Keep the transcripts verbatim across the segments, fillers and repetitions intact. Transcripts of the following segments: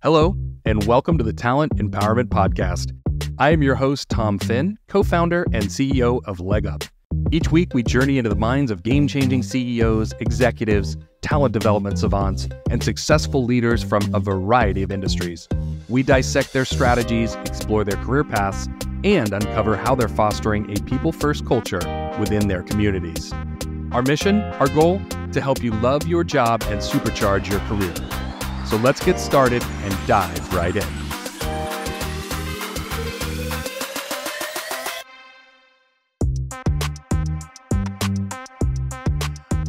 Hello, and welcome to the Talent Empowerment Podcast. I am your host, Tom Finn, co-founder and C E O of LegUp. Each week, we journey into the minds of game-changing C E Os, executives, talent development savants, and successful leaders from a variety of industries. We dissect their strategies, explore their career paths, and uncover how they're fostering a people-first culture within their communities. Our mission, our goal, to help you love your job and supercharge your career. So let's get started and dive right in.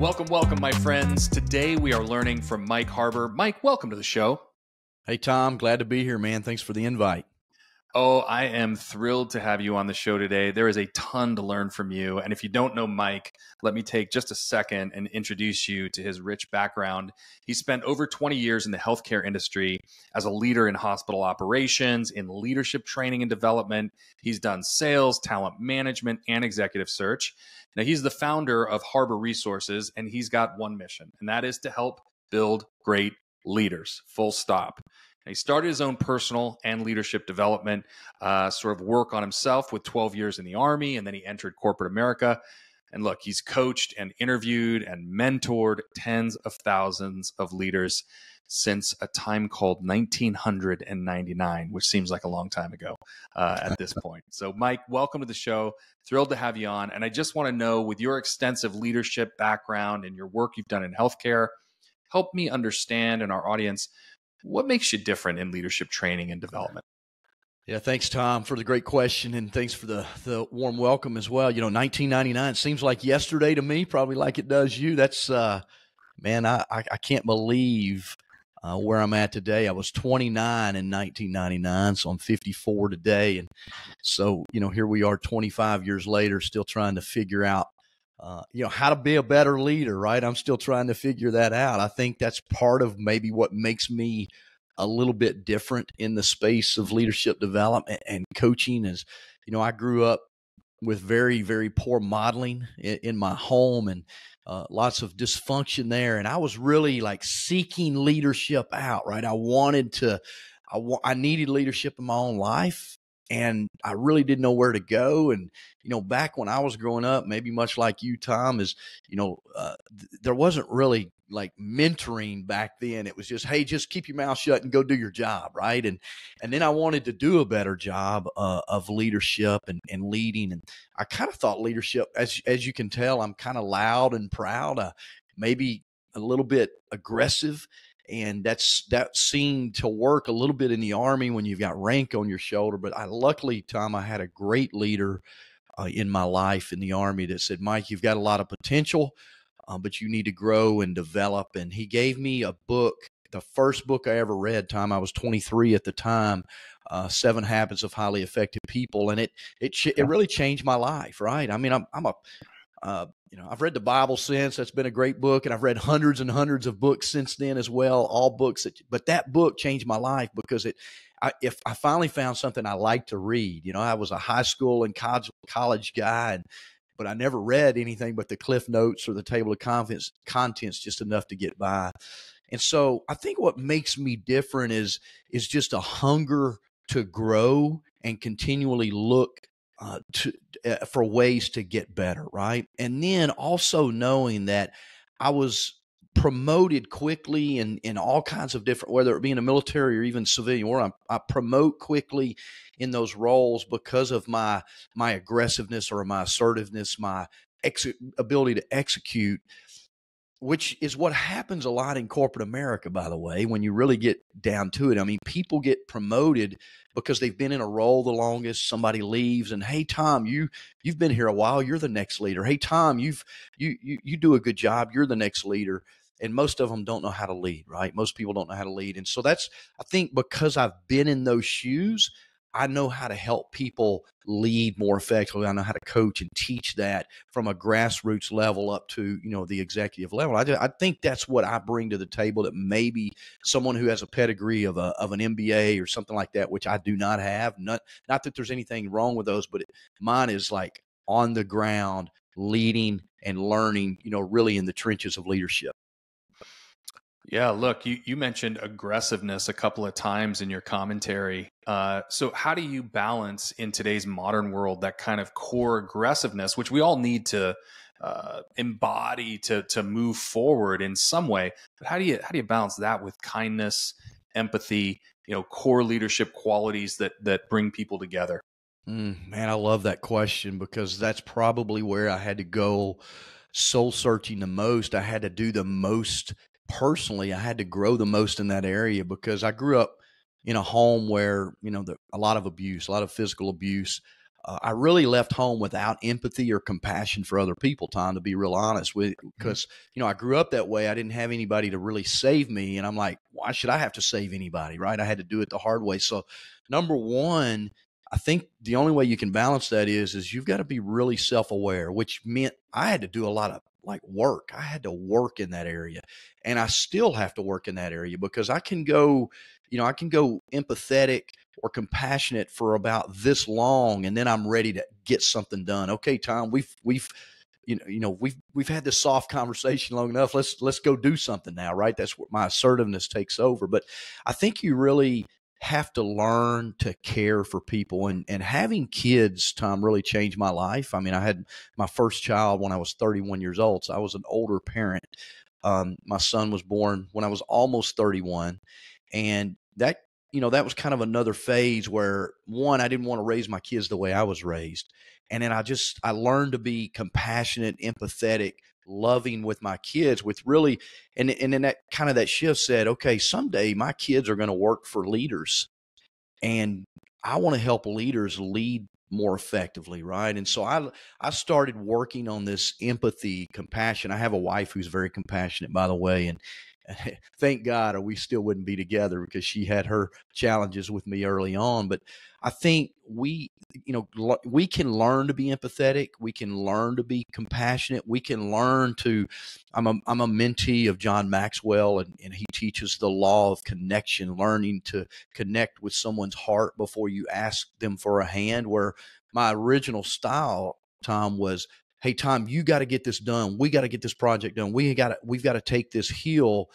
Welcome, welcome, my friends. Today we are learning from Mike Harbour. Mike, welcome to the show. Hey, Tom. Glad to be here, man. Thanks for the invite. Oh, I am thrilled to have you on the show today. There is a ton to learn from you. And if you don't know Mike, let me take just a second and introduce you to his rich background. He spent over twenty years in the healthcare industry as a leader in hospital operations, in leadership training and development. He's done sales, talent management, and executive search. Now, he's the founder of Harbour Resources, and he's got one mission, and that is to help build great leaders, full stop. He started his own personal and leadership development uh, sort of work on himself with twelve years in the Army, and then he entered corporate America. And look, he's coached and interviewed and mentored tens of thousands of leaders since a time called nineteen ninety-nine, which seems like a long time ago uh, at this point. So Mike, welcome to the show. Thrilled to have you on. And I just want to know, with your extensive leadership background and your work you've done in healthcare, help me understand and our audience, what makes you different in leadership training and development? Yeah, thanks, Tom, for the great question, and thanks for the, the warm welcome as well. You know, nineteen ninety-nine seems like yesterday to me, probably like it does you. That's, uh, man, I, I can't believe uh, where I'm at today. I was twenty-nine in nineteen ninety-nine, so I'm fifty-four today. And so, you know, here we are twenty-five years later, still trying to figure out, Uh, you know, how to be a better leader, right? I'm still trying to figure that out. I think that's part of maybe what makes me a little bit different in the space of leadership development and coaching is, you know, I grew up with very, very poor modeling in, in my home and uh, lots of dysfunction there. And I was really like seeking leadership out, right? I wanted to, I, wa- I needed leadership in my own life. And I really didn't know where to go. And, you know, back when I was growing up, maybe much like you, Tom, is, you know, uh, th there wasn't really like mentoring back then. It was just, hey, just keep your mouth shut and go do your job. Right. And, and then I wanted to do a better job uh, of leadership and, and leading. And I kind of thought leadership, as, as you can tell, I'm kind of loud and proud, uh, maybe a little bit aggressive. And that's, that seemed to work a little bit in the Army when you've got rank on your shoulder. But I luckily, Tom, I had a great leader uh, in my life in the Army that said, Mike, you've got a lot of potential, uh, but you need to grow and develop. And he gave me a book, the first book I ever read, Tom. I was twenty-three at the time, uh, Seven Habits of Highly Effective People. And it, it, it really changed my life, right? I mean, I'm, I'm a, uh, you know, I've read the Bible since. That's been a great book. And I've read hundreds and hundreds of books since then as well, all books. That, but that book changed my life because it, I, if I finally found something I liked to read. You know, I was a high school and college, college guy, and, but I never read anything but the Cliff Notes or the table of contents, contents just enough to get by. And so I think what makes me different is, is just a hunger to grow and continually look Uh, to, uh, for ways to get better, right? And then also knowing that I was promoted quickly in, in all kinds of different, whether it be in the military or even civilian war, I, I promote quickly in those roles because of my my aggressiveness or my assertiveness, my ex ability to execute, which is what happens a lot in corporate America, by the way, when you really get down to it. I mean, people get promoted because they've been in a role the longest. Somebody leaves and, hey, Tom, you, you've been here a while. You're the next leader. Hey, Tom, you've, you, you, you do a good job. You're the next leader. And most of them don't know how to lead, right? Most people don't know how to lead. And so that's, I think because I've been in those shoes, I know how to help people lead more effectively. I know how to coach and teach that from a grassroots level up to, you know, the executive level. I, just, I think that's what I bring to the table that maybe someone who has a pedigree of a, of an M B A or something like that, which I do not have, not, not that there's anything wrong with those, but it, mine is like on the ground leading and learning, you know, really in the trenches of leadership. Yeah, look, you, you mentioned aggressiveness a couple of times in your commentary. Uh, so how do you balance in today's modern world that kind of core aggressiveness, which we all need to uh, embody to to move forward in some way? But how do you how do you balance that with kindness, empathy, you know, core leadership qualities that that bring people together? Mm, man, I love that question, because that's probably where I had to go soul searching the most. I had to do the most. Personally, I had to grow the most in that area, because I grew up in a home where, you know, the, a lot of abuse, a lot of physical abuse. Uh, I really left home without empathy or compassion for other people, Tom, to be real honest with, because, you know, I grew up that way. I didn't have anybody to really save me. And I'm like, why should I have to save anybody? Right. I had to do it the hard way. So number one, I think the only way you can balance that is, is you've got to be really self-aware, which meant I had to do a lot of like work. I had to work in that area, and I still have to work in that area, because I can go, you know, I can go empathetic or compassionate for about this long, and then I'm ready to get something done. Okay, Tom, we've, we've, you know, you know, we've, we've had this soft conversation long enough. Let's, let's go do something now. Right. That's what my assertiveness takes over. But I think you really have to learn to care for people, and, and having kids, Tom, really changed my life. I mean, I had my first child when I was thirty-one years old. So I was an older parent. Um, my son was born when I was almost thirty-one, and that, you know, that was kind of another phase where, one, I didn't want to raise my kids the way I was raised. And then I just, I learned to be compassionate, empathetic, loving with my kids, with really, and, and then that kind of that shift said, okay, someday my kids are going to work for leaders, and I want to help leaders lead more effectively. Right. And so I, I started working on this empathy, compassion. I have a wife who's very compassionate, by the way, and thank God, or we still wouldn't be together, because she had her challenges with me early on. But I think we, you know, we can learn to be empathetic. We can learn to be compassionate. We can learn to, I'm a, I'm a mentee of John Maxwell, and, and he teaches the law of connection, learning to connect with someone's heart before you ask them for a hand, where my original style, Tom, was, hey, Tom, you got to get this done. We got to get this project done. We got to, we've got to take this hill.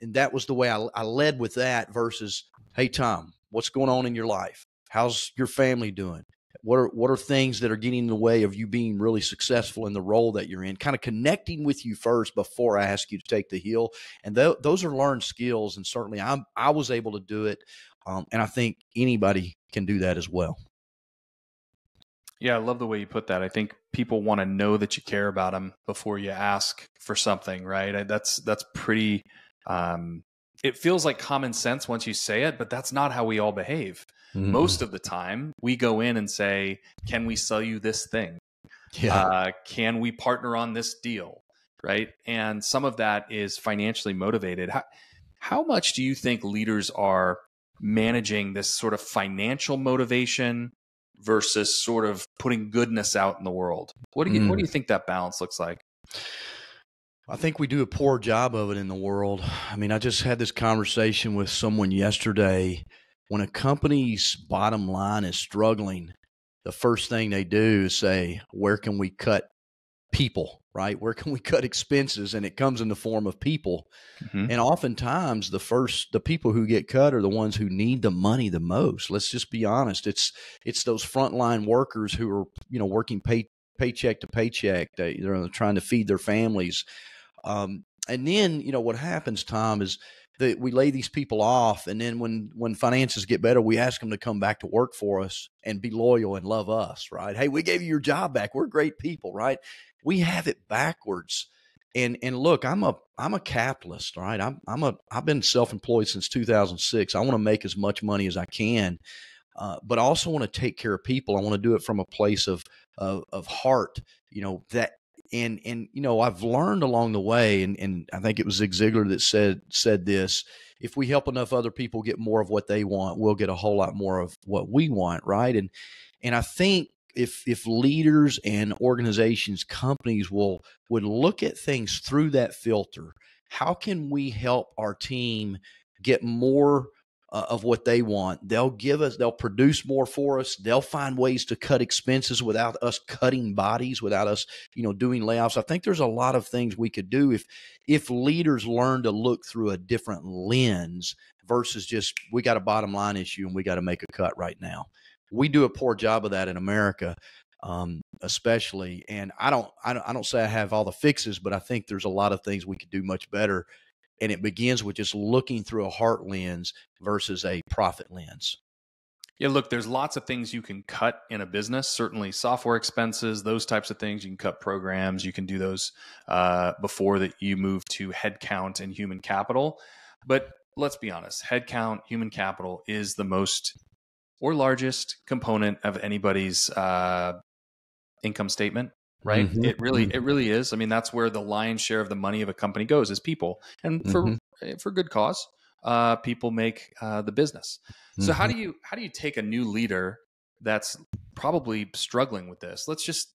And that was the way I, I led with that, versus, hey, Tom, what's going on in your life? How's your family doing? What are, what are things that are getting in the way of you being really successful in the role that you're in? Kind of connecting with you first before I ask you to take the hill. And th those are learned skills. And certainly I'm, I was able to do it. Um, and I think anybody can do that as well. Yeah, I love the way you put that. I think people want to know that you care about them before you ask for something, right? That's that's pretty, um, it feels like common sense once you say it, but that's not how we all behave. Mm. Most of the time, we go in and say, can we sell you this thing? Yeah. Uh, can we partner on this deal, right? And some of that is financially motivated. How, how much do you think leaders are managing this sort of financial motivation versus sort of putting goodness out in the world? What do you, mm. what do you think that balance looks like? I think we do a poor job of it in the world. I mean, I just had this conversation with someone yesterday. When a company's bottom line is struggling, the first thing they do is say, where can we cut people, right? Where can we cut expenses? And it comes in the form of people. Mm-hmm. And oftentimes the first, the people who get cut are the ones who need the money the most. Let's just be honest. It's, it's those frontline workers who are, you know, working pay, paycheck to paycheck. They, they're trying to feed their families. Um, and then, you know, what happens, Tom, is that we lay these people off. And then when, when finances get better, we ask them to come back to work for us and be loyal and love us, right? Hey, we gave you your job back. We're great people, right? We have it backwards. And, and look, I'm a, I'm a capitalist, right? I'm, I'm a, I've been self-employed since two thousand six. I want to make as much money as I can. Uh, but I also want to take care of people. I want to do it from a place of, of, of heart, you know, that, and, and, you know, I've learned along the way. And, and I think it was Zig Ziglar that said, said this, if we help enough other people get more of what they want, we'll get a whole lot more of what we want. Right. And, and I think, If, if leaders and organizations, companies will, would look at things through that filter, how can we help our team get more uh, of what they want. They'll give us, they'll produce more for us. They'll find ways to cut expenses without us cutting bodies, without us, you know, doing layoffs. I think there's a lot of things we could do if, if leaders learn to look through a different lens versus just, we got a bottom line issue and we got to make a cut right now. We do a poor job of that in America, um, especially. And I don't, I don't, I don't say I have all the fixes, but I think there's a lot of things we could do much better. And it begins with just looking through a heart lens versus a profit lens. Yeah, look, there's lots of things you can cut in a business, certainly software expenses, those types of things. You can cut programs. You can do those uh, before that you move to headcount and human capital. But let's be honest, headcount, human capital is the most or largest component of anybody's uh, income statement, right? Mm-hmm. It really, it really is. I mean, that's where the lion's share of the money of a company goes, is people, and mm-hmm. for for good cause. Uh, people make uh, the business. Mm-hmm. So how do you how do you take a new leader that's probably struggling with this? Let's just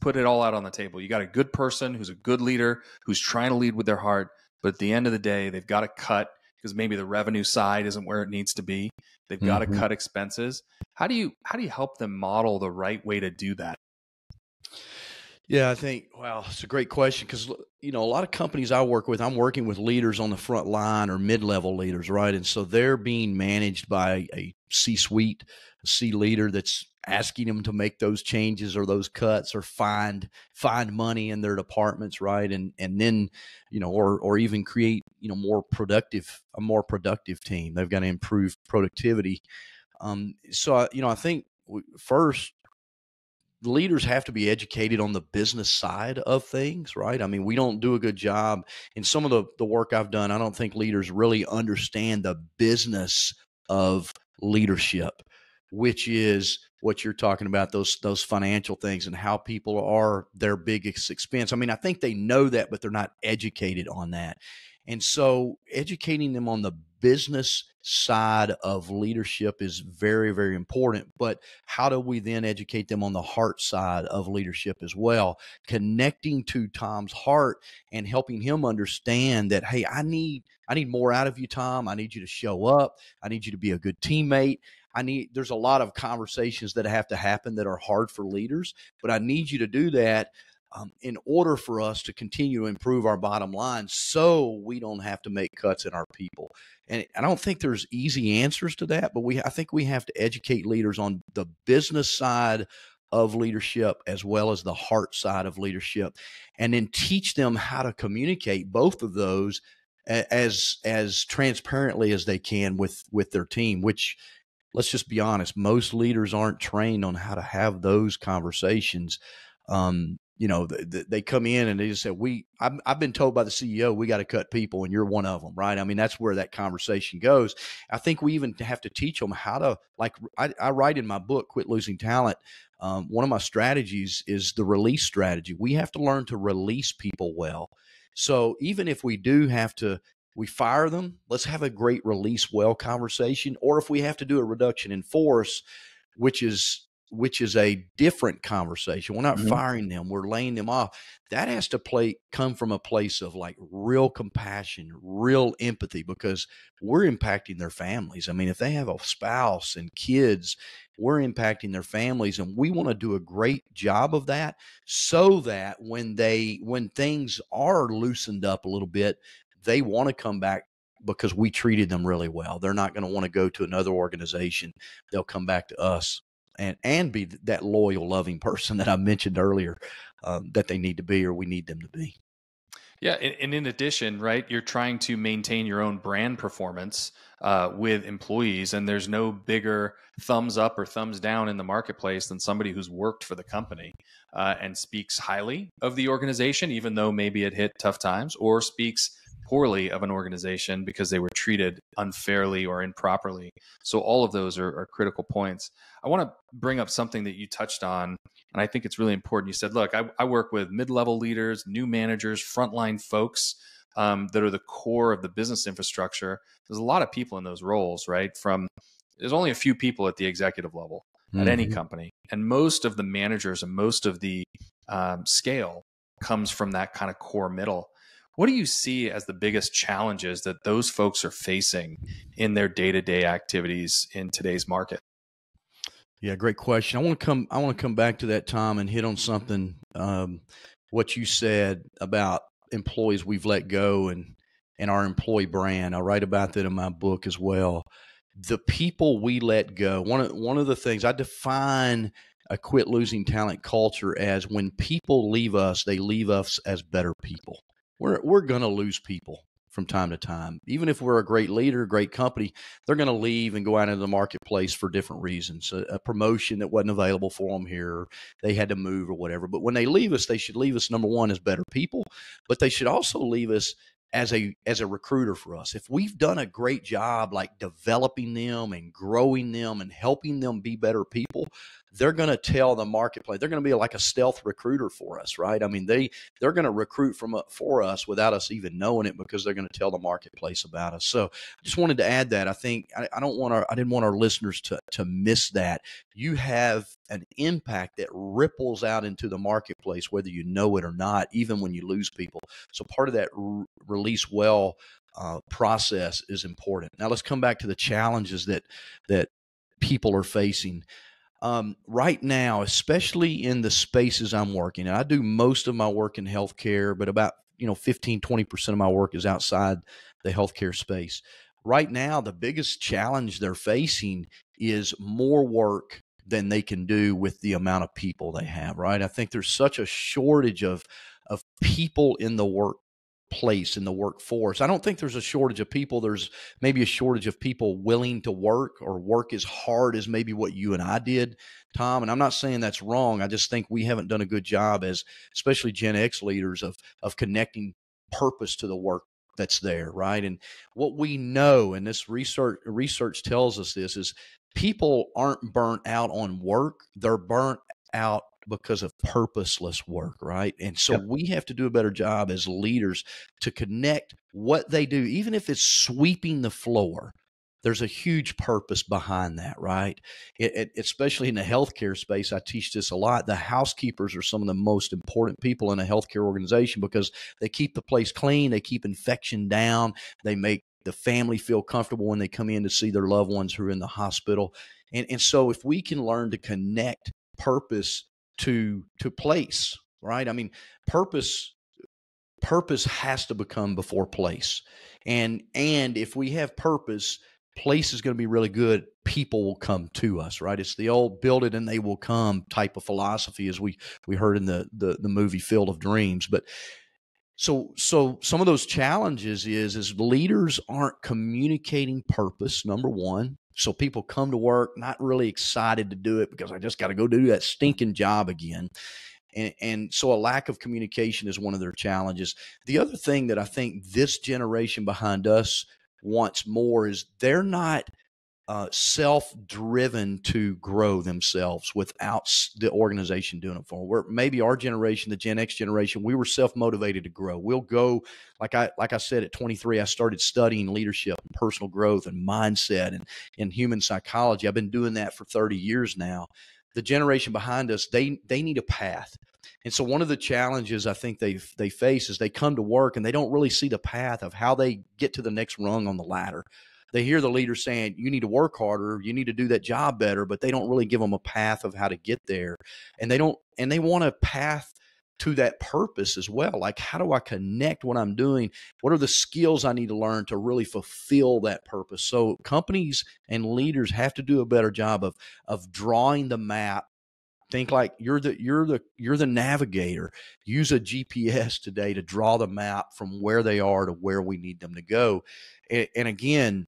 put it all out on the table. You got a good person who's a good leader who's trying to lead with their heart, but at the end of the day, they've got to cut. Because maybe the revenue side isn't where it needs to be. They've got mm-hmm. to cut expenses. How do you how do you help them model the right way to do that? Yeah, I think, wow, it's a great question, because, you know, a lot of companies I work with, I'm working with leaders on the front line or mid-level leaders, right? And so they're being managed by a C-suite, a C-leader that's asking them to make those changes or those cuts or find find money in their departments, right? And and then, you know, or or even create, you know, more productive, a more productive team. They've got to improve productivity. Um, so, I, you know, I think first, leaders have to be educated on the business side of things, right? I mean, we don't do a good job in some of the, the work I've done. I don't think leaders really understand the business of leadership, which is what you're talking about, those, those financial things and how people are their biggest expense. I mean, I think they know that, but they're not educated on that. And so educating them on the business side of leadership is very, very important. But how do we then educate them on the heart side of leadership as well? Connecting to Tom's heart and helping him understand that, hey, I need, I need more out of you, Tom. I need you to show up. I need you to be a good teammate. I need, there's a lot of conversations that have to happen that are hard for leaders, but I need you to do that Um, in order for us to continue to improve our bottom line so we don't have to make cuts in our people. And I don't think there's easy answers to that, but we I think we have to educate leaders on the business side of leadership as well as the heart side of leadership, and then teach them how to communicate both of those as as transparently as they can with with their team, which, let's just be honest, most leaders aren't trained on how to have those conversations. Um, You know, they come in and they just say, we, I've been told by the C E O, we got to cut people and you're one of them, right? I mean, that's where that conversation goes. I think we even have to teach them how to, like I, I write in my book, Quit Losing Talent. Um, one of my strategies is the release strategy. We have to learn to release people well. So even if we do have to, we fire them, let's have a great release well conversation. Or if we have to do a reduction in force, which is, which is a different conversation. We're not mm-hmm. firing them. We're laying them off. That has to play, come from a place of like real compassion, real empathy, because we're impacting their families. I mean, if they have a spouse and kids, we're impacting their families, and we want to do a great job of that so that when they, when things are loosened up a little bit, they want to come back because we treated them really well. They're not going to want to go to another organization. They'll come back to us. And, and be that loyal, loving person that I mentioned earlier um, that they need to be, or we need them to be. Yeah. And, and in addition, right, you're trying to maintain your own brand performance uh, with employees. And there's no bigger thumbs up or thumbs down in the marketplace than somebody who's worked for the company uh, and speaks highly of the organization, even though maybe it hit tough times, or speaks poorly of an organization because they were treated unfairly or improperly. So all of those are, are critical points. I want to bring up something that you touched on, and I think it's really important. You said, look, I, I work with mid-level leaders, new managers, frontline folks um, that are the core of the business infrastructure. There's a lot of people in those roles, right? From there's only a few people at the executive level mm-hmm. at any company. And most of the managers and most of the um, scale comes from that kind of core middle. What do you see as the biggest challenges that those folks are facing in their day-to-day activities in today's market? Yeah, great question. I want to come, I want to come back to that, Tom, and hit on something, um, what you said about employees we've let go and, and our employee brand. I write about that in my book as well. The people we let go. One of, one of the things I define a Quit Losing Talent culture as, when people leave us, they leave us as better people. We're, we're going to lose people from time to time. Even if we're a great leader, great company, they're going to leave and go out into the marketplace for different reasons, a, a promotion that wasn't available for them here, or they had to move or whatever. But when they leave us, they should leave us, number one, as better people, but they should also leave us as a, as a recruiter for us. If we've done a great job, like developing them and growing them and helping them be better people, they're going to tell the marketplace, they're going to be like a stealth recruiter for us, right? I mean, they, they're going to recruit from for us without us even knowing it, because they're going to tell the marketplace about us. So I just wanted to add that. I think I, I don't want our, I didn't want our listeners to, to miss that. You have an impact that ripples out into the marketplace, whether you know it or not, even when you lose people. So part of that release well uh, process is important. Now let's come back to the challenges that that people are facing um, right now, especially in the spaces I'm working. And I do most of my work in healthcare, but about you know fifteen, twenty percent of my work is outside the healthcare space. Right now, the biggest challenge they're facing is more work than they can do with the amount of people they have. Right? I think there's such a shortage of of people in the work. place in the workforce. I don't think there's a shortage of people. There's maybe a shortage of people willing to work or work as hard as maybe what you and I did, Tom. And I'm not saying that's wrong. I just think we haven't done a good job as, especially Gen X leaders, of, of connecting purpose to the work that's there. Right. And what we know, and this research research tells us this, is people aren't burnt out on work. They're burnt out because of purposeless work, right? And so yep. we have to do a better job as leaders to connect what they do, even if it's sweeping the floor. There's a huge purpose behind that, right? It, it, especially in the healthcare space, I teach this a lot. The housekeepers are some of the most important people in a healthcare organization, because they keep the place clean, they keep infection down, they make the family feel comfortable when they come in to see their loved ones who are in the hospital. And, and so if we can learn to connect purpose to, to place, right? I mean, purpose, purpose has to become before place. And, and if we have purpose, place is going to be really good. People will come to us, right? It's the old build it and they will come type of philosophy, as we, we heard in the, the, the movie Field of Dreams. But so, so some of those challenges is, is leaders aren't communicating purpose, number one. So people come to work not really excited to do it, because I just got to go do that stinking job again. And, and so a lack of communication is one of their challenges. The other thing that I think this generation behind us wants more is they're not uh, self-driven to grow themselves without the organization doing it for them. Where maybe our generation, the Gen X generation, we were self-motivated to grow. We'll go, like I, like I said, at twenty-three, I started studying leadership, and personal growth and mindset and, and human psychology. I've been doing that for thirty years now. The generation behind us, they, they need a path. And so one of the challenges I think they they face is they come to work and they don't really see the path of how they get to the next rung on the ladder. They hear the leader saying, you need to work harder, you need to do that job better, but they don't really give them a path of how to get there. And they don't, and they want a path to that purpose as well. Like, how do I connect what I'm doing? What are the skills I need to learn to really fulfill that purpose? So companies and leaders have to do a better job of, of drawing the map. Think like you're the, you're the, you're the navigator. Use a G P S today to draw the map from where they are to where we need them to go. And, and again,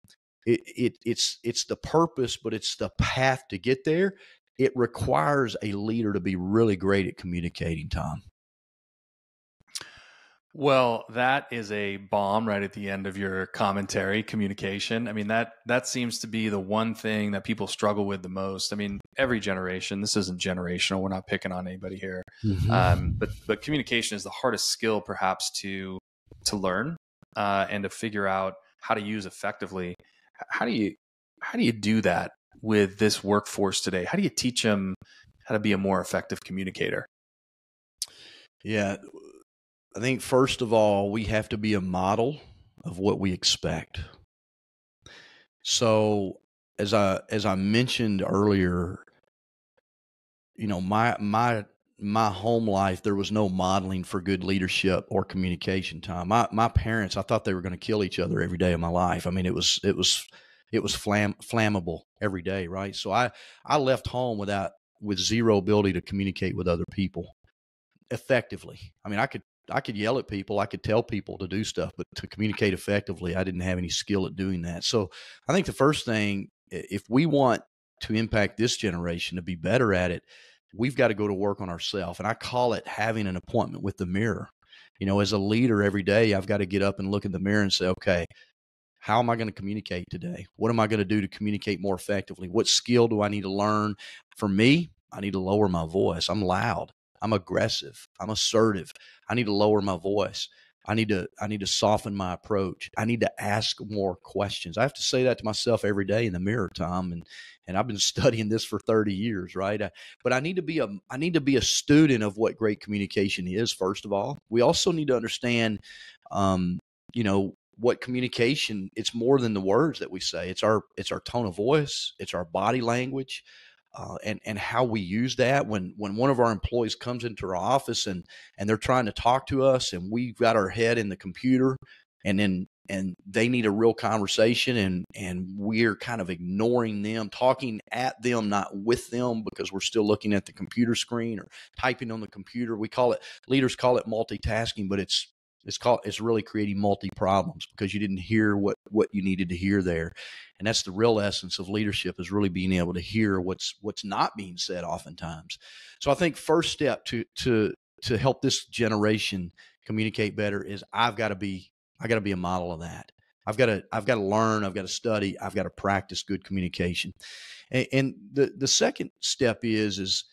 It, it, it's, it's the purpose, but it's the path to get there. It requires a leader to be really great at communicating, Tom. Well, that is a bomb right at the end of your commentary, communication. I mean, that, that seems to be the one thing that people struggle with the most. I mean, every generation, this isn't generational. We're not picking on anybody here. Mm-hmm. Um, but, but communication is the hardest skill perhaps to, to learn uh, and to figure out how to use effectively. How do you, how do you do that with this workforce today? How do you teach them how to be a more effective communicator? Yeah. I think first of all, we have to be a model of what we expect. So as I, as I mentioned earlier, you know, my, my, my home life, there was no modeling for good leadership or communication time. My, my parents, I thought they were going to kill each other every day of my life. I mean, it was, it was, it was flam, flammable every day. Right. So I, I left home without, with zero ability to communicate with other people effectively. I mean, I could, I could yell at people. I could tell people to do stuff, but to communicate effectively, I didn't have any skill at doing that. So I think the first thing, if we want to impact this generation to be better at it, we've got to go to work on ourselves. And I call it having an appointment with the mirror. You know, as a leader every day, I've got to get up and look in the mirror and say, okay, how am I going to communicate today? What am I going to do to communicate more effectively? What skill do I need to learn? For me, I need to lower my voice. I'm loud. I'm aggressive. I'm assertive. I need to lower my voice. I need to, I need to soften my approach. I need to ask more questions. I have to say that to myself every day in the mirror, Tom. And, and I've been studying this for thirty years, right? I, but I need to be a, I need to be a student of what great communication is. First of all, we also need to understand, um, you know, what communication, it's more than the words that we say. It's our, it's our tone of voice. It's our body language. Uh, and, and how we use that when, when one of our employees comes into our office and, and they're trying to talk to us and we've got our head in the computer and then, and they need a real conversation and, and we're kind of ignoring them, talking at them, not with them, because we're still looking at the computer screen or typing on the computer. We call it, leaders call it multitasking, but it's, it's called, it's really creating multi problems because you didn't hear what, what you needed to hear there. And that's the real essence of leadership, is really being able to hear what's, what's not being said oftentimes. So I think first step to, to, to help this generation communicate better is I've got to be, I got to be a model of that. I've got to, I've got to learn, I've got to study, I've got to practice good communication. And, and the, the second step is, is,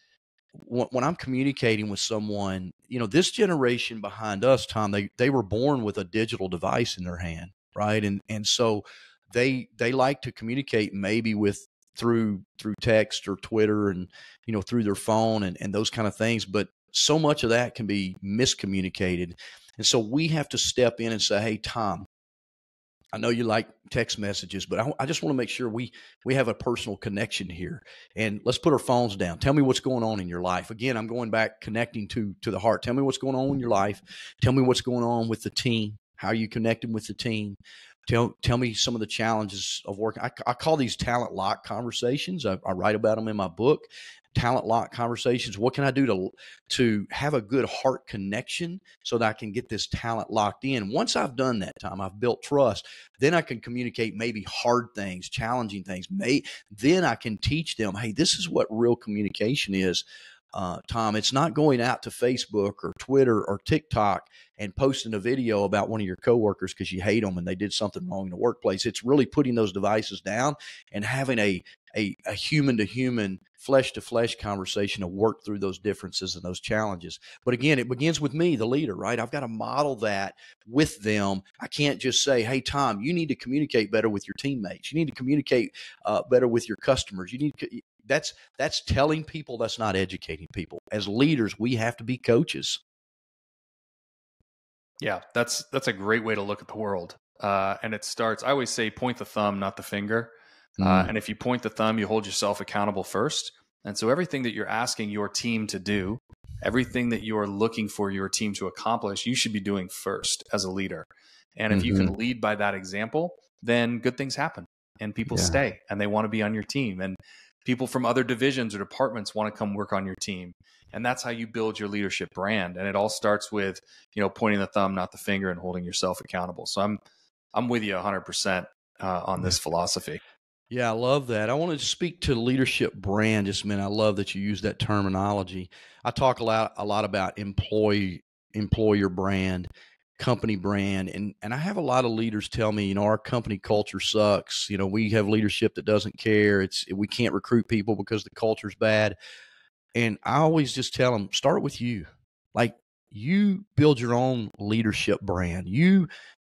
when I'm communicating with someone, you know, this generation behind us, Tom, they, they were born with a digital device in their hand, right? And, and so they, they like to communicate maybe with through, through text or Twitter and, you know, through their phone and, and those kind of things. But so much of that can be miscommunicated. And so we have to step in and say, hey, Tom, I know you like text messages, but I, I just want to make sure we, we have a personal connection here, and let's put our phones down. Tell me what's going on in your life. Again, I'm going back connecting to, to the heart. Tell me what's going on in your life. Tell me what's going on with the team. How are you connecting with the team? Tell, tell me some of the challenges of work. I, I call these talent lock conversations. I, I write about them in my book, talent lock conversations. What can I do to, to have a good heart connection so that I can get this talent locked in? Once I've done that, Tom, I've built trust. Then I can communicate maybe hard things, challenging things. May, then I can teach them, hey, this is what real communication is. Uh, Tom, it's not going out to Facebook or Twitter or TikTok and posting a video about one of your coworkers because you hate them and they did something wrong in the workplace. It's really putting those devices down and having a, a, a human to human, flesh to flesh conversation to work through those differences and those challenges. But again, it begins with me, the leader, right? I've got to model that with them. I can't just say, hey, Tom, you need to communicate better with your teammates. You need to communicate uh, better with your customers. You need to, That's, that's telling people, that's not educating people. As leaders, we have to be coaches. Yeah, that's, that's a great way to look at the world. Uh, and it starts, I always say, point the thumb, not the finger. Mm. Uh, and if you point the thumb, you hold yourself accountable first. And so everything that you're asking your team to do, everything that you're looking for your team to accomplish, you should be doing first as a leader. And if mm-hmm. you can lead by that example, then good things happen and people yeah. stay and they want to be on your team. And people from other divisions or departments want to come work on your team. And that's how you build your leadership brand. And it all starts with, you know, pointing the thumb, not the finger, and holding yourself accountable. So I'm, I'm with you a hundred percent on this philosophy. Yeah. I love that. I want to speak to leadership brand just a minute. I love that you use that terminology. I talk a lot, a lot about employee, employer brand, company brand. And, and I have a lot of leaders tell me, you know, our company culture sucks. You know, we have leadership that doesn't care. It's, we can't recruit people because the culture's bad. And I always just tell them, start with you. Like, you build your own leadership brand. You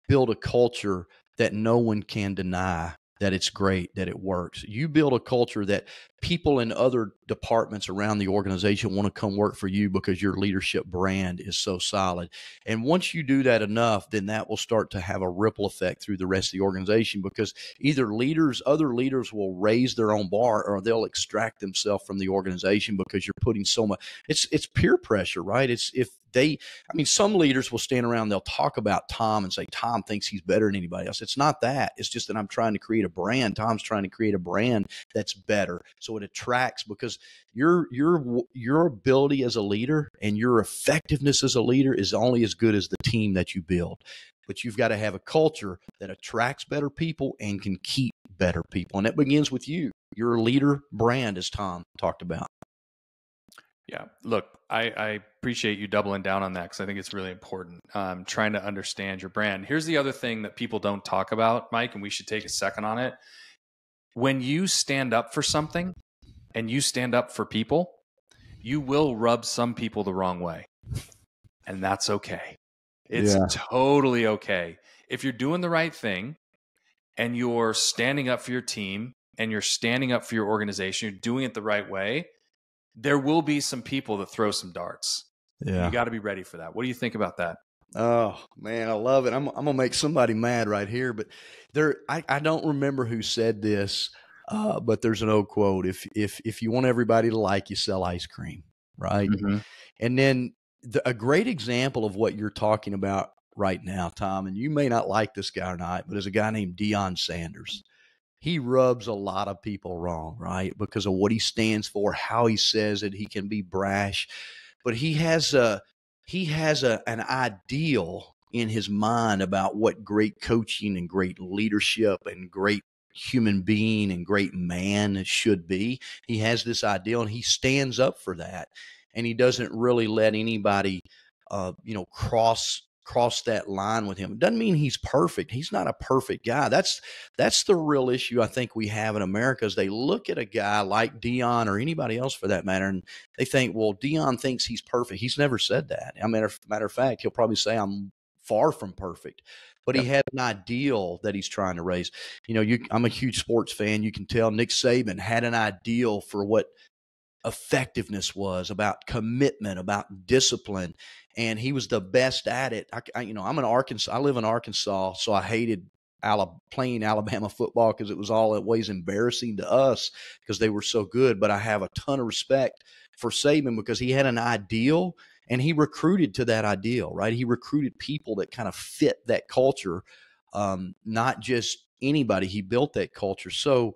build a culture that no one can deny that it's great, that it works. You build a culture that people in other departments around the organization want to come work for you because your leadership brand is so solid. And once you do that enough, then that will start to have a ripple effect through the rest of the organization, because either leaders, other leaders will raise their own bar, or they'll extract themselves from the organization because you're putting so much. It's, it's peer pressure, right? It's if they, I mean, some leaders will stand around, they'll talk about Tom and say, Tom thinks he's better than anybody else. It's not that. It's just that I'm trying to create a brand. Tom's trying to create a brand that's better. So it attracts, because your, your, your ability as a leader and your effectiveness as a leader is only as good as the team that you build. But you've got to have a culture that attracts better people and can keep better people. And that begins with you, your leader brand, as Tom talked about. Yeah. Look, I, I appreciate you doubling down on that, because I think it's really important, um, trying to understand your brand. Here's the other thing that people don't talk about, Mike, and we should take a second on it. When you stand up for something and you stand up for people, you will rub some people the wrong way. And that's okay. It's yeah. totally okay. If you're doing the right thing and you're standing up for your team and you're standing up for your organization, you're doing it the right way, there will be some people that throw some darts. Yeah. You got to be ready for that. What do you think about that? Oh man, I love it. I'm, I'm going to make somebody mad right here, but there, I, I don't remember who said this, uh, but there's an old quote. If, if, if you want everybody to like you, sell ice cream. Right. Mm-hmm. And then the, a great example of what you're talking about right now, Tom, and you may not like this guy or not, but there's a guy named Deion Sanders. He rubs a lot of people wrong, right? Because of what he stands for, how he says it, he can be brash, but he has a, he has a, an ideal in his mind about what great coaching and great leadership and great human being and great man should be. He has this ideal and he stands up for that. And he doesn't really let anybody, uh, you know, cross cross that line with him. It doesn't mean he's perfect. He's not a perfect guy. That's, that's the real issue I think we have in America, is they look at a guy like Deion, or anybody else for that matter, and they think, well, Deion thinks he's perfect. He's never said that. I mean, as a matter of fact, he'll probably say I'm far from perfect, but yep. he had an ideal that he's trying to raise. You know, you, I'm a huge sports fan. You can tell Nick Saban had an ideal for what effectiveness was, about commitment, about discipline. And he was the best at it. I, I, you know, I'm in Arkansas. I live in Arkansas, so I hated Alabama, playing Alabama football, because it was always embarrassing to us because they were so good. But I have a ton of respect for Saban, because he had an ideal and he recruited to that ideal, right? He recruited people that kind of fit that culture, um, not just anybody. He built that culture. So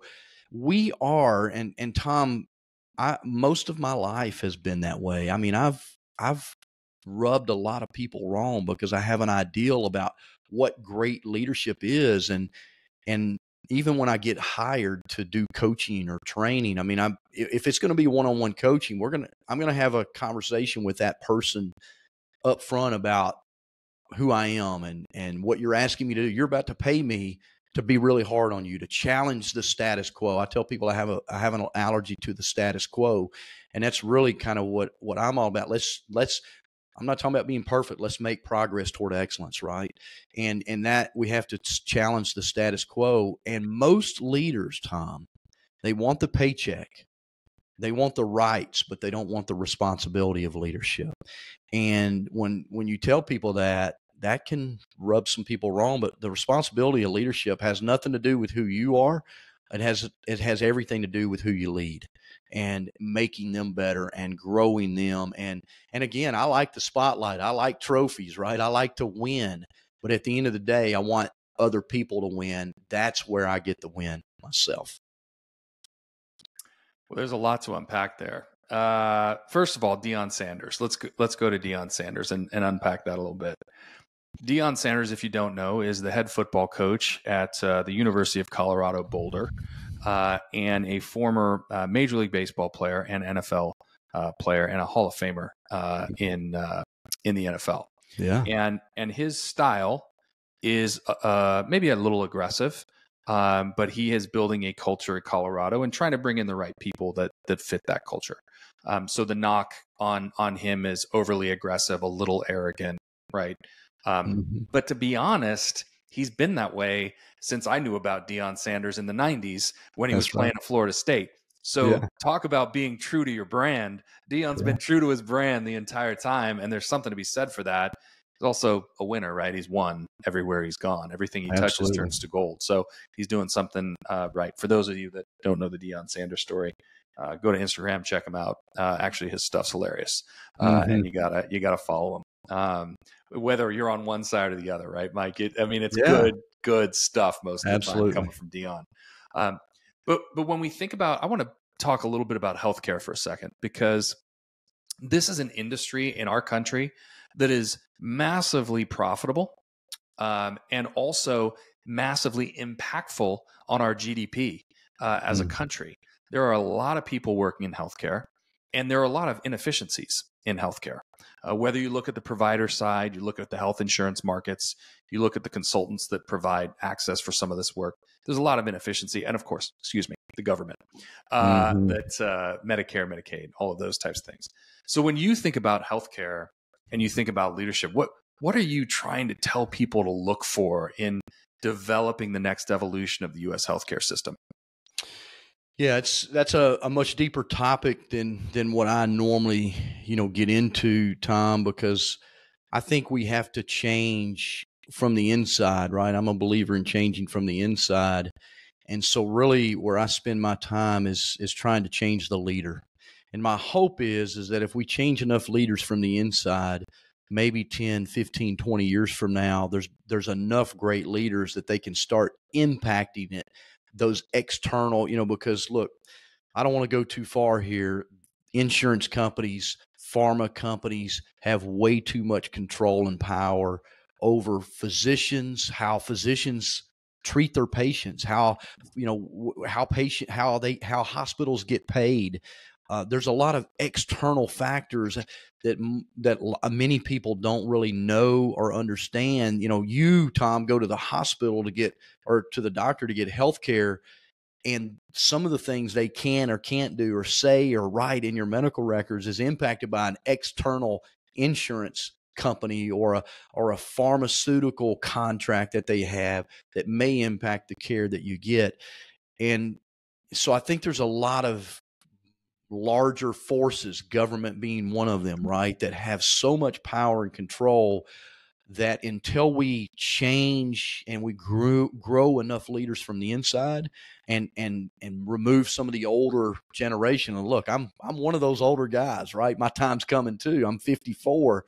we are, and and Tom, I, most of my life has been that way. I mean, I've I've rubbed a lot of people wrong because I have an ideal about what great leadership is. And, and even when I get hired to do coaching or training, I mean, I'm, if it's going to be one-on-one coaching, we're going to, I'm going to have a conversation with that person up front about who I am and, and what you're asking me to do. You're about to pay me to be really hard on you, to challenge the status quo. I tell people I have a, I have an allergy to the status quo. And that's really kind of what, what I'm all about. Let's, let's, I'm not talking about being perfect. Let's make progress toward excellence, right? And and that we have to challenge the status quo. And most leaders, Tom, they want the paycheck. They want the rights, but they don't want the responsibility of leadership. And when when you tell people that, that can rub some people wrong, but the responsibility of leadership has nothing to do with who you are. It has it has everything to do with who you lead, and making them better and growing them. And, and again, I like the spotlight. I like trophies, right? I like to win, but at the end of the day, I want other people to win. That's where I get the win myself. Well, there's a lot to unpack there. Uh, first of all, Deion Sanders, let's go, let's go to Deion Sanders and, and unpack that a little bit. Deion Sanders, if you don't know, is the head football coach at uh, the University of Colorado Boulder, uh, and a former uh, Major League Baseball player and N F L uh, player, and a Hall of Famer uh, in uh, in the N F L. Yeah, and and his style is uh, maybe a little aggressive, um, but he is building a culture at Colorado and trying to bring in the right people that that fit that culture. Um, so the knock on on him is overly aggressive, a little arrogant, right? Um, but to be honest, he's been that way since I knew about Deion Sanders in the nineties when he That's was playing right. at Florida State. So yeah. talk about being true to your brand. Deion's yeah. been true to his brand the entire time, and there's something to be said for that. He's also a winner, right? He's won everywhere he's gone. Everything he Absolutely. touches turns to gold. So he's doing something uh, right. For those of you that don't know the Deion Sanders story, uh, go to Instagram, check him out. Uh, actually, his stuff's hilarious, uh, mm-hmm. and you gotta you gotta follow him. Um, whether you're on one side or the other, right, Mike? It, I mean, it's yeah. good, good stuff most of Absolutely. the time coming from Deion. Um, but but when we think about, I want to talk a little bit about healthcare for a second, because this is an industry in our country that is massively profitable um, and also massively impactful on our G D P uh, as mm. a country. There are a lot of people working in healthcare, and there are a lot of inefficiencies in healthcare. Uh, whether you look at the provider side, you look at the health insurance markets, you look at the consultants that provide access for some of this work, there's a lot of inefficiency. And of course, excuse me, the government, uh, mm-hmm. that uh, Medicare, Medicaid, all of those types of things. So when you think about healthcare and you think about leadership, what what are you trying to tell people to look for in developing the next evolution of the U S healthcare system? Yeah, it's that's a, a much deeper topic than than what I normally, you know, get into, Tom, because I think we have to change from the inside, right? I'm a believer in changing from the inside. And so really where I spend my time is is trying to change the leader. And my hope is is that if we change enough leaders from the inside, maybe ten, fifteen, twenty years from now, there's there's enough great leaders that they can start impacting it. Those external, you know, because look, I don't want to go too far here. Insurance companies, pharma companies have way too much control and power over physicians, how physicians treat their patients, how, you know, how patient, how they, how hospitals get paid. Uh, there's a lot of external factors that that many people don't really know or understand. You know, you, Tom, go to the hospital to get or to the doctor to get health care, and some of the things they can or can't do or say or write in your medical records is impacted by an external insurance company or a or a pharmaceutical contract that they have that may impact the care that you get. And so I think there's a lot of larger forces, government being one of them, right, that have so much power and control that until we change and we grow, grow enough leaders from the inside and and and remove some of the older generation. And look, I'm I'm one of those older guys, right? My time's coming too. I'm fifty-four,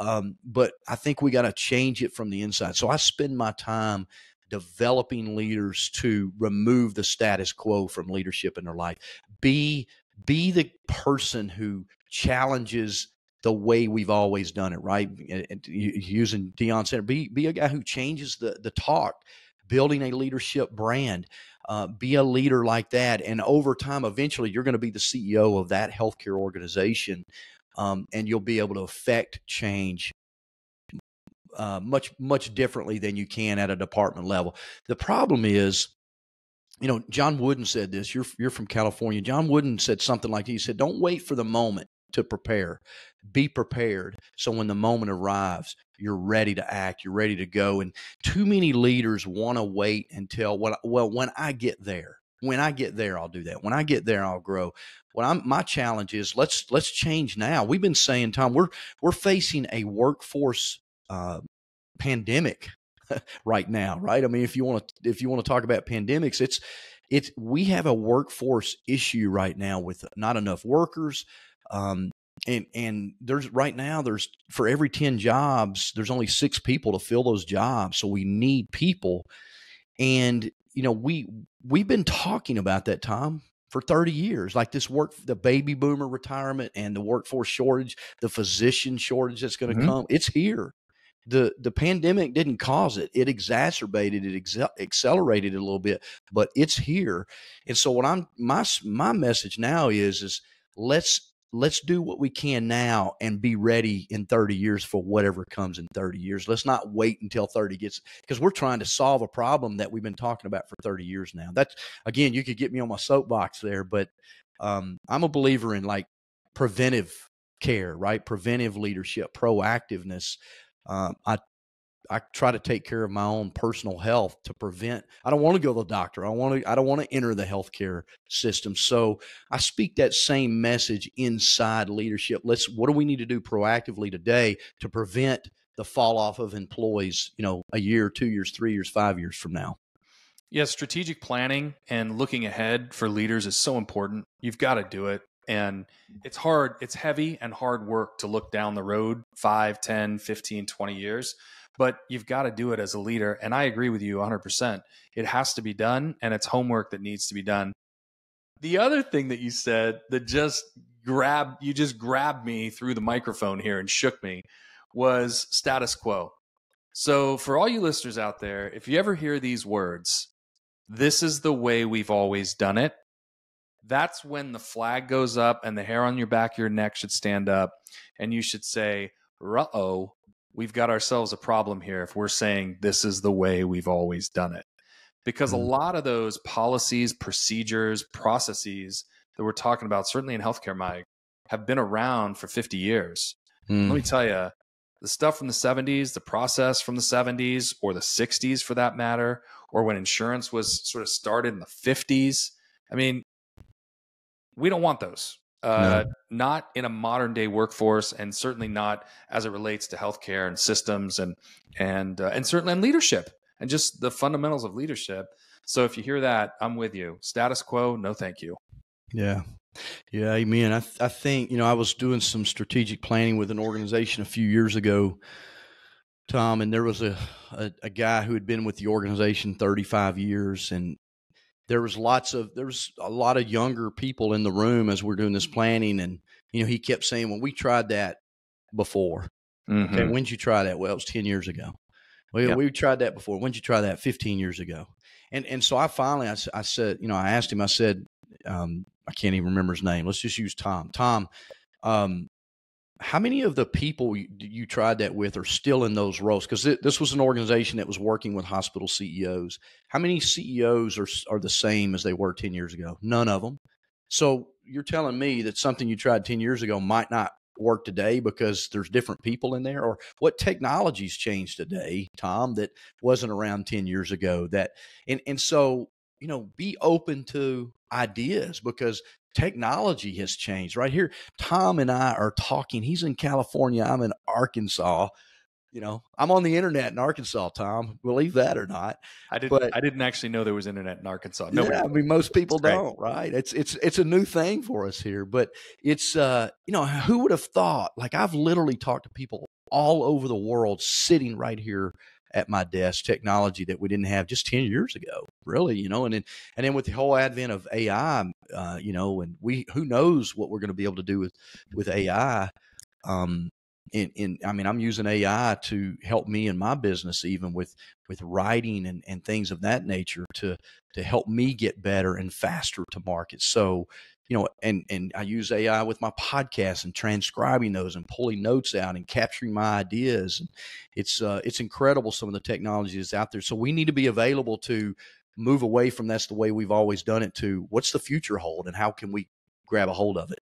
um, but I think we got to change it from the inside. So I spend my time developing leaders to remove the status quo from leadership in their life. Be Be the person who challenges the way we've always done it, right? Using Deion Sanders, be be a guy who changes the the talk, building a leadership brand. Uh, be a leader like that, and over time, eventually, you're going to be the C E O of that healthcare organization, um, and you'll be able to affect change uh, much much differently than you can at a department level. The problem is, you know, John Wooden said this. You're you're from California. John Wooden said something like this. He said, "Don't wait for the moment to prepare. Be prepared. So when the moment arrives, you're ready to act. You're ready to go." And too many leaders want to wait until well, well, when I get there, when I get there, I'll do that. When I get there, I'll grow. What I'm my challenge is let's let's change now. We've been saying, Tom, we're we're facing a workforce uh, pandemic right now, right? I mean, if you want to, if you want to talk about pandemics, it's, it's, we have a workforce issue right now with not enough workers. Um, and, and there's right now there's for every ten jobs, there's only six people to fill those jobs. So we need people. And, you know, we, we've been talking about that, Tom, for thirty years, like this work, the baby boomer retirement and the workforce shortage, the physician shortage that's going to mm-hmm. come, it's here. The the pandemic didn't cause it. It exacerbated it, ex accelerated it a little bit, but it's here. And so what I'm my my message now is is let's let's do what we can now and be ready in thirty years for whatever comes in thirty years. Let's not wait until thirty gets, because we're trying to solve a problem that we've been talking about for thirty years now. That's, again, you could get me on my soapbox there, but um, I'm a believer in like preventive care, right? Preventive leadership, proactiveness. Um, I, I try to take care of my own personal health to prevent. I don't want to go to the doctor. I want to. I don't want to enter the healthcare system. So I speak that same message inside leadership. Let's. What do we need to do proactively today to prevent the fall off of employees? You know, a year, two years, three years, five years from now. Yeah, strategic planning and looking ahead for leaders is so important. You've got to do it. And it's hard, it's heavy and hard work to look down the road five, ten, fifteen, twenty years, but you've got to do it as a leader. And I agree with you one hundred percent. It has to be done, and it's homework that needs to be done. The other thing that you said that just grabbed, you just grabbed me through the microphone here and shook me was status quo. So for all you listeners out there, if you ever hear these words, this is the way we've always done it, that's when the flag goes up and the hair on your back, your neck should stand up, and you should say, uh-oh, we've got ourselves a problem here if we're saying this is the way we've always done it. Because a lot of those policies, procedures, processes that we're talking about, certainly in healthcare, Mike, have been around for fifty years. Mm. Let me tell you, the stuff from the seventies, the process from the seventies or the sixties for that matter, or when insurance was sort of started in the fifties, I mean, we don't want those, uh, no. Not in a modern day workforce, and certainly not as it relates to healthcare and systems and, and, uh, and certainly and leadership and just the fundamentals of leadership. So if you hear that, I'm with you. Status quo, no thank you. Yeah. Yeah. Amen. I, th I think, you know, I was doing some strategic planning with an organization a few years ago, Tom, and there was a, a, a guy who had been with the organization thirty-five years, and there was lots of, there was a lot of younger people in the room as we're doing this planning. And, you know, he kept saying, well, we tried that before. Mm-hmm. Okay. When'd you try that? Well, it was ten years ago. Well, yep. We tried that before. When'd you try that? fifteen years ago. And, and so I finally, I, I said, you know, I asked him, I said, um, I can't even remember his name. Let's just use Tom. Tom, um, how many of the people you, you tried that with are still in those roles? Because th this was an organization that was working with hospital C E Os. How many C E Os are, are the same as they were ten years ago? None of them. So you're telling me that something you tried ten years ago might not work today because there's different people in there? Or what technologies changed today, Tom, that wasn't around ten years ago? That and, and so, you know, be open to ideas because technology has changed. Right here, Tom and I are talking. He's in California. I'm in Arkansas. You know, I'm on the internet in Arkansas, Tom, believe that or not. I didn't, but, I didn't actually know there was internet in Arkansas. Nobody yeah, I mean, most people don't, right? It's, it's, it's a new thing for us here, but it's, uh, you know, who would have thought, like I've literally talked to people all over the world sitting right here at my desk, technology that we didn't have just ten years ago, really, you know, and then, and then with the whole advent of A I, uh, you know, and we, who knows what we're going to be able to do with, with A I. Um, in, in, I mean, I'm using A I to help me in my business, even with, with writing and, and things of that nature to, to help me get better and faster to market. So, you know, and, and I use A I with my podcasts and transcribing those and pulling notes out and capturing my ideas. And it's, uh, it's incredible. Some of the technology is out there. So we need to be available to move away from that's the way we've always done it to what's the future hold and how can we grab a hold of it?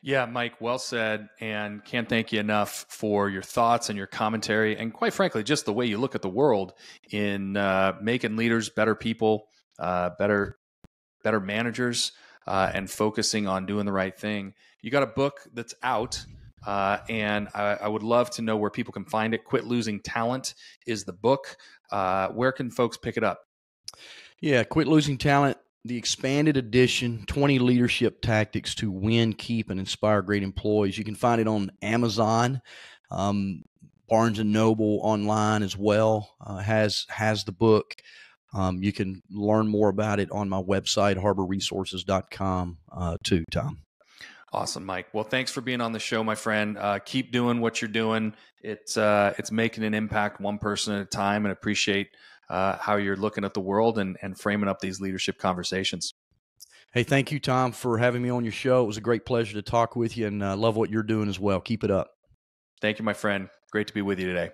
Yeah, Mike, well said, and can't thank you enough for your thoughts and your commentary. And quite frankly, just the way you look at the world in, uh, making leaders, better people, uh, better, better managers, uh, and focusing on doing the right thing. You got a book that's out, uh, and I, I would love to know where people can find it. Quit Losing Talent is the book. Uh, where can folks pick it up? Yeah, Quit Losing Talent, the expanded edition, twenty leadership tactics to win, keep, and inspire great employees. You can find it on Amazon, um, Barnes and Noble online as well, uh, has, has the book. Um, you can learn more about it on my website, harbor resources dot com, uh, too, Tom. Awesome, Mike. Well, thanks for being on the show, my friend. Uh, keep doing what you're doing. It's, uh, it's making an impact one person at a time, and appreciate Uh, how you're looking at the world and, and framing up these leadership conversations. Hey, thank you, Tom, for having me on your show. It was a great pleasure to talk with you, and I uh, love what you're doing as well. Keep it up. Thank you, my friend. Great to be with you today.